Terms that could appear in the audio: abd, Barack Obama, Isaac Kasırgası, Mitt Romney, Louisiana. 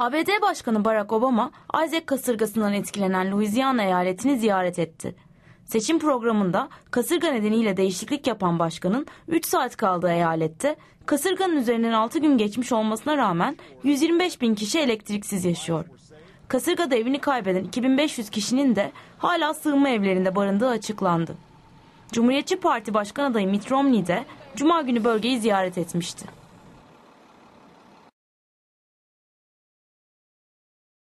ABD Başkanı Barack Obama, Isaac Kasırgası'ndan etkilenen Louisiana eyaletini ziyaret etti. Seçim programında kasırga nedeniyle değişiklik yapan başkanın 3 saat kaldığı eyalette kasırganın üzerinden 6 gün geçmiş olmasına rağmen 125.000 kişi elektriksiz yaşıyor. Kasırgada evini kaybeden 2500 kişinin de hala sığınma evlerinde barındığı açıklandı. Cumhuriyetçi Parti Başkan adayı Mitt Romney de Cuma günü bölgeyi ziyaret etmişti.